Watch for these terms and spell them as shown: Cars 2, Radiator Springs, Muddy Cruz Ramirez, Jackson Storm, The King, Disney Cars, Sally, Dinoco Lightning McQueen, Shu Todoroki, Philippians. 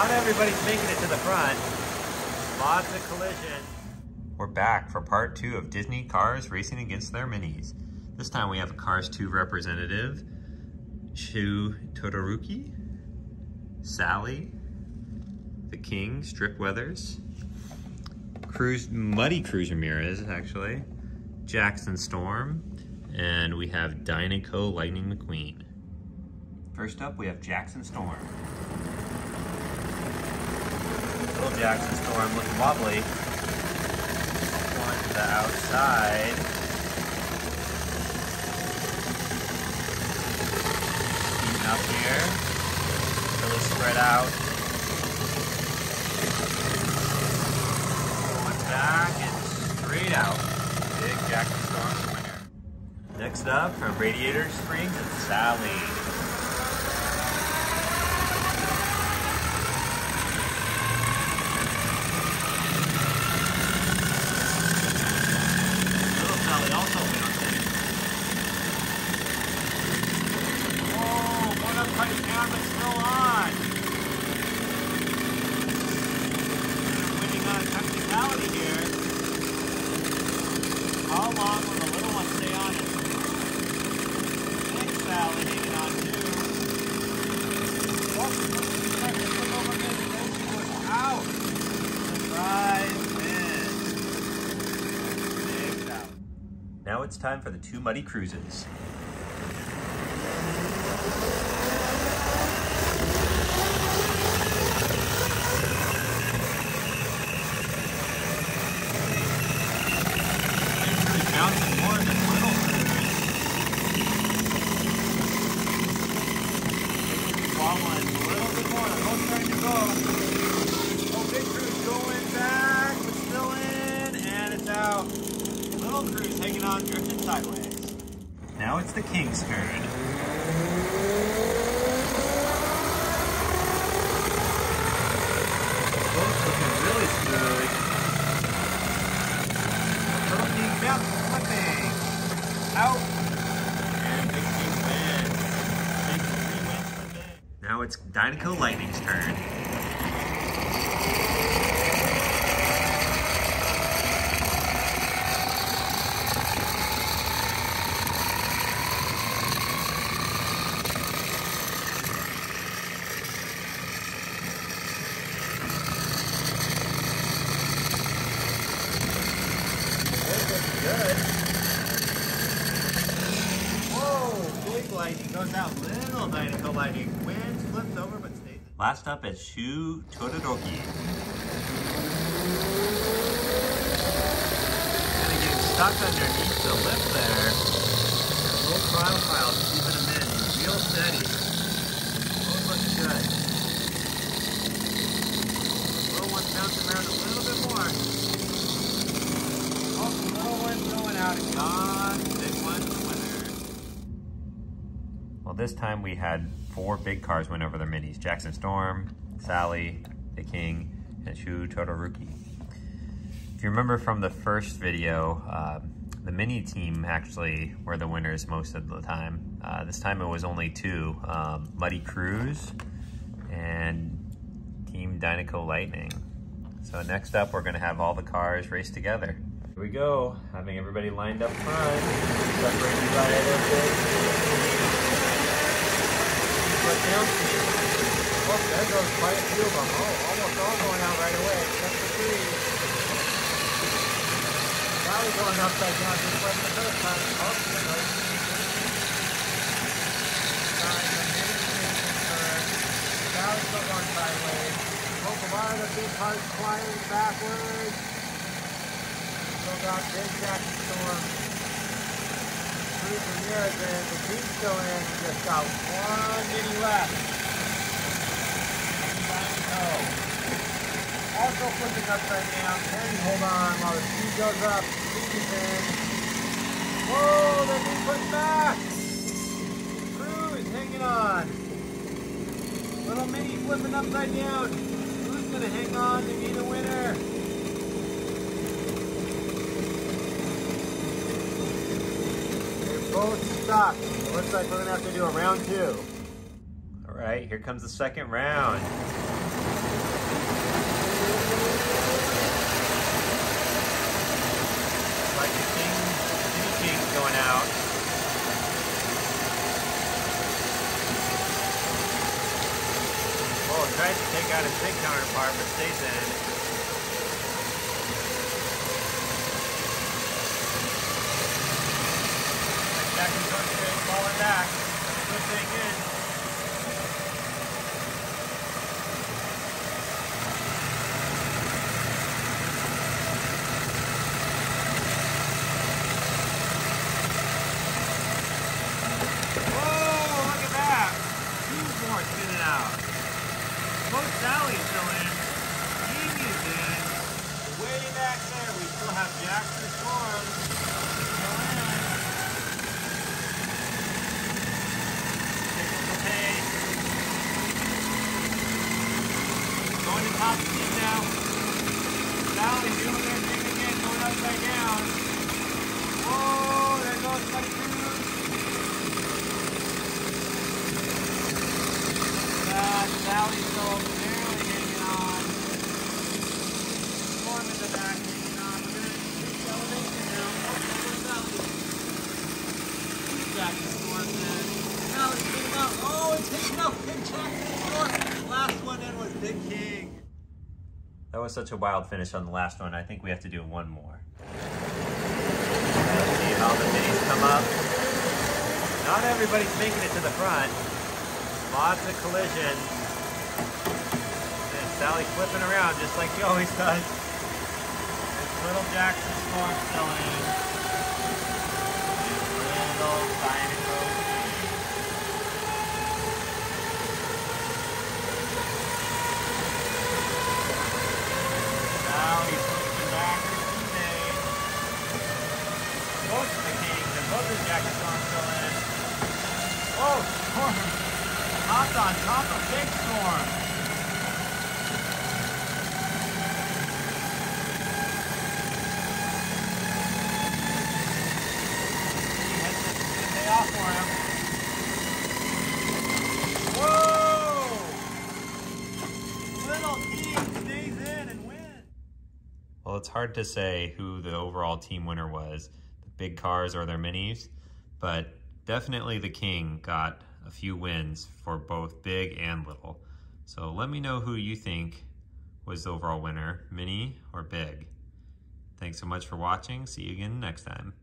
Not everybody's making it to the front. Lots of collisions. We're back for part two of Disney Cars racing against their minis. This time we have a Cars 2 representative, Shu Todoroki, Sally, The King, Strip Weathers, Muddy Cruz Ramirez, actually, Jackson Storm, and we have Dinoco Lightning McQueen. First up, we have Jackson Storm. Little Jackson Storm looking wobbly. Going to the outside. Heating up here. Really spread out. Going back and straight out. Big Jackson Storm winner. Next up from Radiator Springs is Sally. Now it's time for the two Muddy Cruises. Now it's the King's turn. Boat's looking really smooth. Turning down, flipping. Out. And Big King wins. Big King wins for the day. Now it's Dinoco Lightning's turn. Last up is Shu Todoroki. Kind of getting stuck underneath the lip there. A little throttle file, keeping him in. Real steady. Both looking good. The little one's bouncing around a little bit more. Oh, the little one's going out and gone. Big one's the winner. Well, this time we had four big cars went over their minis. Jackson Storm, Sally, The King, and Shu Todoroki. If you remember from the first video, the mini team actually were the winners most of the time. This time it was only two, Muddy Cruz and Team Dinoco Lightning. So next up, we're gonna have all the cars race together. Here we go, having everybody lined up front, separated by everything. Down to you. Oh, there goes quite a few of them. Oh, almost all going out right away, except for three. Now we're going upside down just like the first time. Oh, there goes. Now it's still going sideways. Pokemon, the big heart flying backwards. Still got Big Jackson Storm. Ramirez in, the King's still in, just got one mini left. Dinoco. Also flipping upside down, and hold on while the speed goes up, Cruz in. Whoa, they're being pushed back! Cruz hanging on. Little mini flipping upside down. Cruz gonna hang on, they need a winner. Both stopped. It looks like we're gonna have to do a round two. All right, here comes the second round. Like the King going out. Oh, it tries to take out his big counterpart, but stays in it. Jackson Storm is falling back. That's a good thing in. Whoa, look at that. Two more spinning out. Both Sally's still in. King is in. Way back there, we still have Jackson Storm. Top speed now. Sally doing their thing again, going upside down. Whoa, there goes Muddy Cruz. Sally's still barely hanging on. Storm in the back hanging on. We're going to reach elevation now. Oh, there goes Sally. Jackson Storm then. Sally's taking out. Oh, it's taking out Big Jackson Storm. Last one in was Big King. That was such a wild finish on the last one. I think we have to do one more. Let's see how the minis come up. Not everybody's making it to the front. Lots of collisions. And Sally flipping around just like she always does. There's little Jackson Storm still in. And little Dinoco. Hopped on top of Big Storm. He has to pay off for him. Whoa! Little King stays in and wins. Well, it's hard to say who the overall team winner was, the big cars or their minis, but definitely the King got a few wins for both big and little. So let me know who you think was the overall winner, mini or big. Thanks so much for watching. See you again next time.